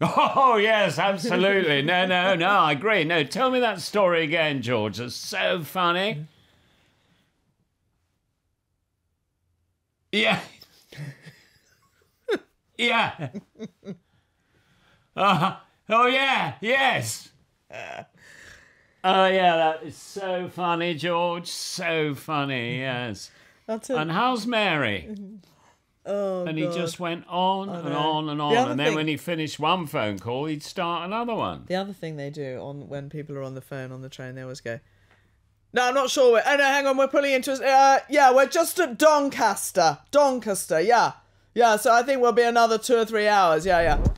Oh, yes, absolutely. No, I agree. No, tell me that story again, George. It's so funny. Yeah. Yeah. Oh, yeah, yes. Oh, yeah, that is so funny, George. So funny, yes. And how's Mary? Oh, and God. He just went on and on and on. And then when he finished one phone call, he'd start another one. The other thing they do on when people are on the phone on the train, they always go, no, I'm not sure. Oh, no, hang on. We're pulling into... yeah, we're just at Doncaster. Doncaster, yeah. Yeah, so I think we'll be another 2 or 3 hours. Yeah, yeah.